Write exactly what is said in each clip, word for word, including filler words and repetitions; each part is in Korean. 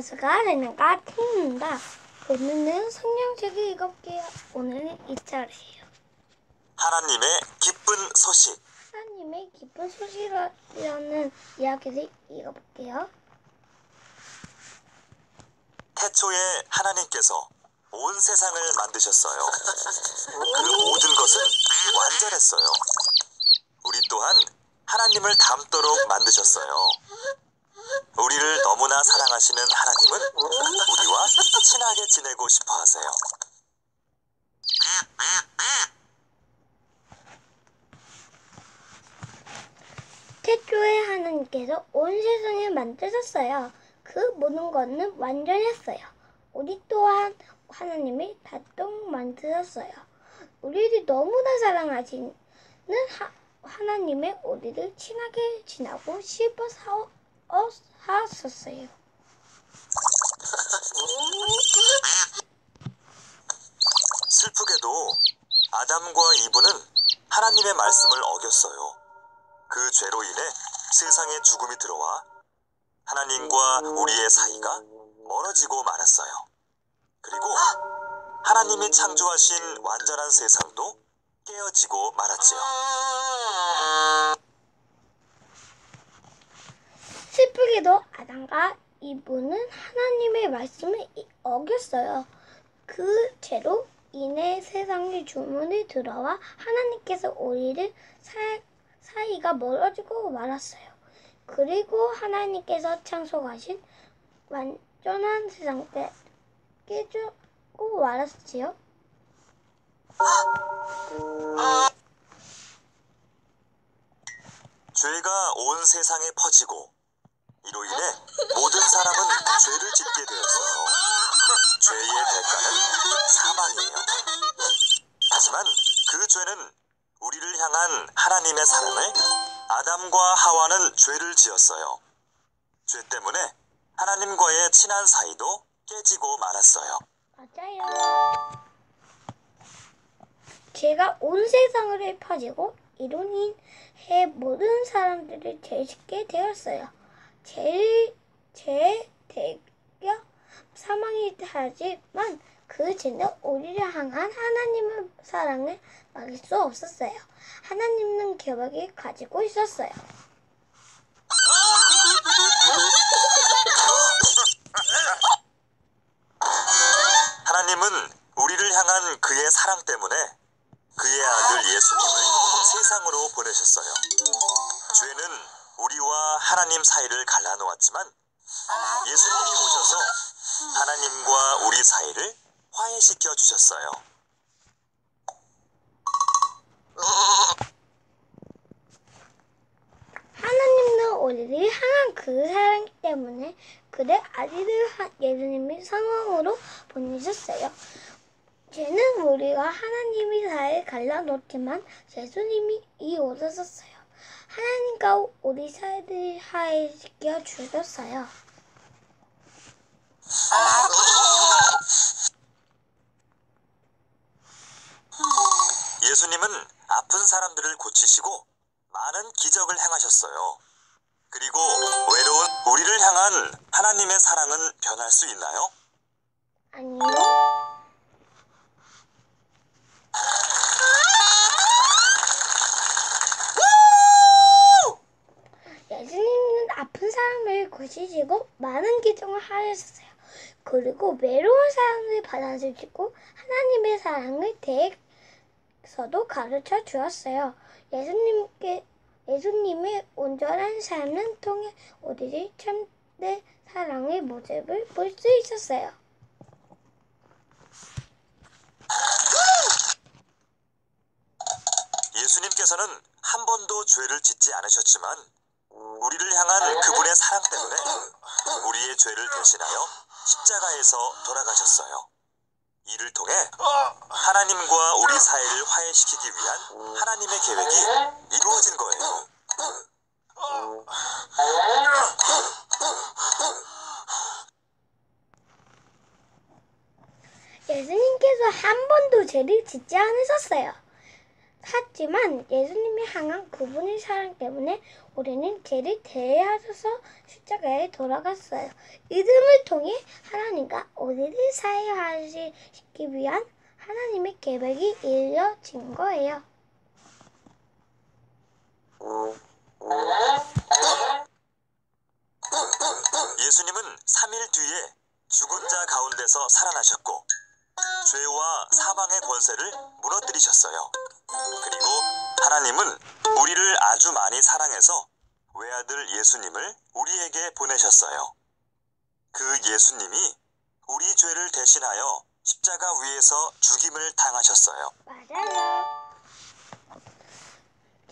안녕하세요. 레노가 팀입니다. 오늘은 성경책을 읽어볼게요. 오늘은 이 절이에요. 하나님의 기쁜 소식. 하나님의 기쁜 소식이라는 이야기를 읽어볼게요. 태초에 하나님께서 온 세상을 만드셨어요. 그 모든 것은 완전했어요. 우리 또한 하나님을 닮도록 만드셨어요. 우리를 너무나 사랑하시는 하나님은 우리와 친하게 지내고 싶어 하세요. 태초에 하나님께서 온 세상을 만드셨어요. 그 모든 것은 완전했어요. 우리 또한 하나님을 닮도록 만드셨어요. 우리를 너무나 사랑하시는 하, 하나님의 우리를 친하게 지내고 싶어서 어, 하셨어요. 슬프게도 아담과 이브는 하나님의 말씀을 어겼어요. 그 죄로 인해 세상에 죽음이 들어와 하나님과 우리의 사이가 멀어지고 말았어요. 그리고 하나님이 창조하신 완전한 세상도 깨어지고 말았지요. 슬프게도 아담과 이브는 하나님의 말씀을 어겼어요. 그 죄로 인해 세상에 주문이 들어와 하나님께서 우리를 사, 사이가 멀어지고 말았어요. 그리고 하나님께서 창조하신 완전한 세상을 깨지고 말았지요. 죄가 온 세상에 퍼지고 이로 인해 모든 사람은 죄를 짓게 되었어요. 죄의 대가는 사망이에요. 하지만 그 죄는 우리를 향한 하나님의 사랑을 아담과 하와는 죄를 지었어요. 죄 때문에 하나님과의 친한 사이도 깨지고 말았어요. 맞아요. 죄가 온 세상을 퍼지고 이로 인해 모든 사람들을 죄 짓게 되었어요. 죄의 대결 사망이 하지만 그 죄는 우리를 향한 하나님의 사랑을 막을 수 없었어요. 하나님은 계획을 가지고 있었어요. 하나님은 우리를 향한 그의 사랑 때문에 그의 아들 예수님을 세상으로 보내셨어요. 죄는 우리와 하나님 사이를 갈라놓았지만 예수님이 오셔서 하나님과 우리 사이를 화해시켜 주셨어요. 하나님은 우리를 향한 그 사랑 때문에 그의 아들을 예수님이 성령으로 보내셨어요. 죄는 우리가 하나님이 사이를 갈라놓지만 예수님이 오셨어요. 하나님과 우리 사이를 화해시켜 주셨어요. 예수님은 아픈 사람들을 고치시고 많은 기적을 행하셨어요. 그리고 외로운 우리를 향한 하나님의 사랑은 변할 수 있나요? 아니요. 사람을 고치시고 많은 기적을 하셨어요. 그리고 외로운 사람을 받아주시고 하나님의 사랑을 대해서도 가르쳐 주었어요. 예수님께 예수님의 온전한 삶을 통해 우리를 참된 사랑의 모습을 볼 수 있었어요. 예수님께서는 한 번도 죄를 짓지 않으셨지만 우리를 향한 그분의 사랑 때문에 우리의 죄를 대신하여 십자가에서 돌아가셨어요. 이를 통해 하나님과 우리 사이를 화해시키기 위한 하나님의 계획이 이루어진 거예요. 예수님께서 한 번도 죄를 짓지 않으셨어요. 하지만 예수님이 향한 그분의 사랑 때문에 우리는 죄를 대하셔서 십자가에 돌아갔어요. 믿음을 통해 하나님과 우리를 사이화시키기 위한 하나님의 계획이 이루어진 거예요. 예수님은 삼 일 뒤에 죽은 자 가운데서 살아나셨고 죄와 사망의 권세를 무너뜨리셨어요. 그리고 하나님은 우리를 아주 많이 사랑해서 외아들 예수님을 우리에게 보내셨어요. 그 예수님이 우리 죄를 대신하여 십자가 위에서 죽임을 당하셨어요. 맞아요.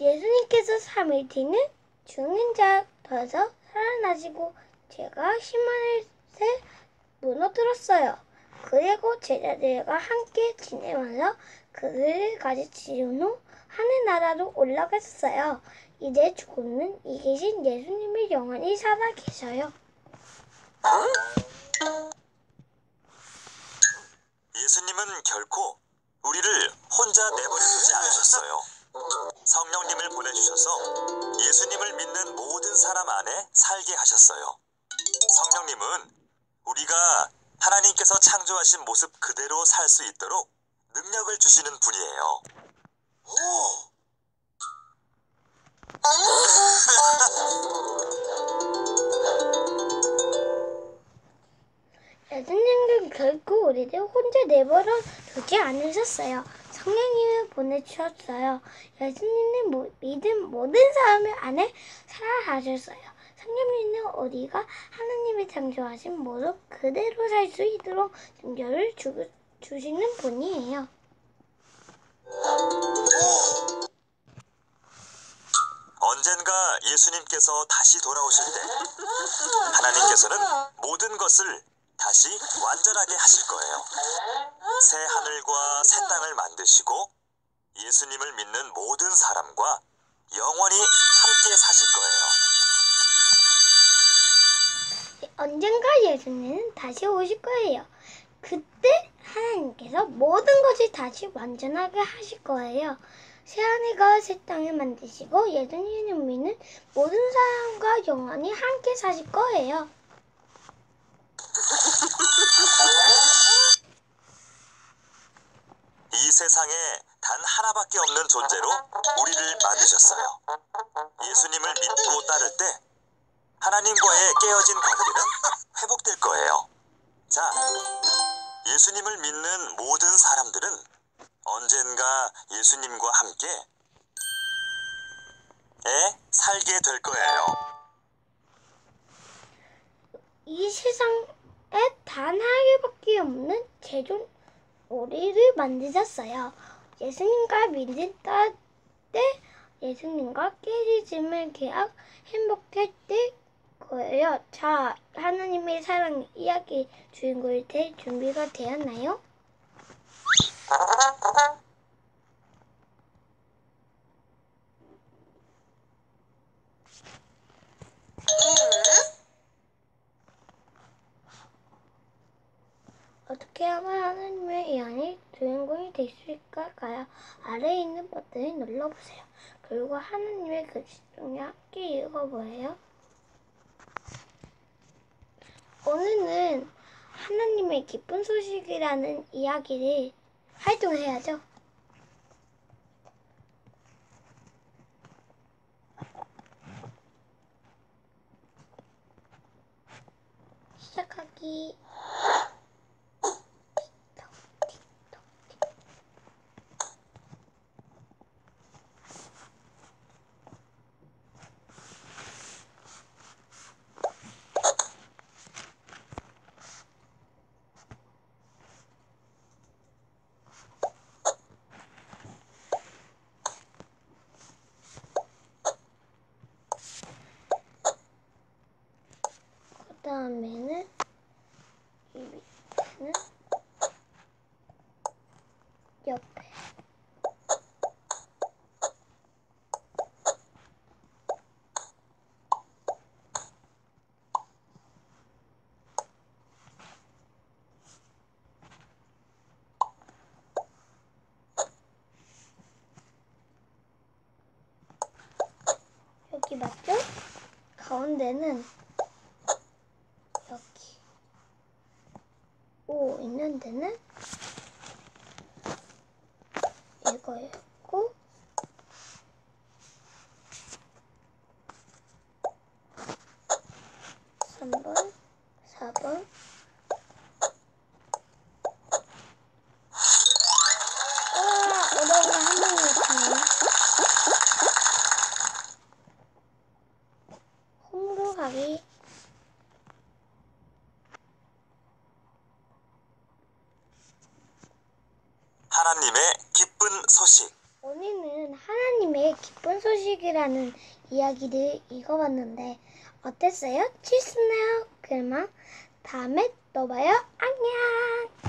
예수님께서 삼 일 뒤는 죽은 자로서 살아나시고 죄가 심한 새 무너뜨렸어요. 그리고 제자들과 함께 지내면서 그를 가르치신 후 하늘 나라로 올라갔어요. 이제 죽음은 이기신 예수님이 영원히 살아계셔요. 예수님은 결코 우리를 혼자 내버려 두지 않으셨어요. 성령님을 보내주셔서 예수님을 믿는 모든 사람 안에 살게 하셨어요. 성령님은 우리가 하나님께서 창조하신 모습 그대로 살 수 있도록 능력을 주시는 분이에요. 오! 예수님은 결국 우리를 혼자 내버려 두지 않으셨어요. 성령님을 보내주셨어요. 예수님은 믿은 모든 사람 안에 살아가셨어요. 성령님은 우리가 하나님이 창조하신 모습 그대로 살 수 있도록 능력을 주, 주시는 분이에요. 언젠가 예수님께서 다시 돌아오실 때 하나님께서는 모든 것을 다시 완전하게 하실 거예요. 새 하늘과 새 땅을 만드시고 예수님을 믿는 모든 사람과 영원히 함께 사실 거예요. 언젠가 예수님은 다시 오실 거예요. 그때 하나님께서 모든 것을 다시 완전하게 하실 거예요. 새하늘과 새 땅을 만드시고 예수님을 믿는 모든 사람과 영원히 함께 사실 거예요. 이 세상에 단 하나밖에 없는 존재로 우리를 만드셨어요. 예수님을 믿고 따를 때 하나님과의 깨어진 관계는 회복될 거예요. 자, 예수님을 믿는 모든 사람들은 언젠가 예수님과 함께 에 살게 될 거예요. 이 세상에 단 하나밖에 없는 제존 우리를 만드셨어요. 예수님과 믿을 때 예수님과 깨지지만 계약 행복할 때 거예요. 자, 하나님의 사랑 이야기 주인공이 될 준비가 되었나요? 어떻게 하면 하나님의 이야기 주인공이 될 수 있을까요? 아래에 있는 버튼을 눌러보세요. 그리고 하나님의 글씨 중에 함께 읽어보세요. 오늘은 하나님의 기쁜 소식이라는 이야기를 활동해야죠. 시작하기. 그 다음에는 이 밑에는 옆에 이렇게 놨고, 가운데는 여기 오 있는 데는 이거였고, 삼 번, 사 번, 하나님의 기쁜 소식. 오늘은 하나님의 기쁜 소식이라는 이야기를 읽어봤는데 어땠어요? 재밌었나요? 그럼 다음에 또 봐요. 안녕.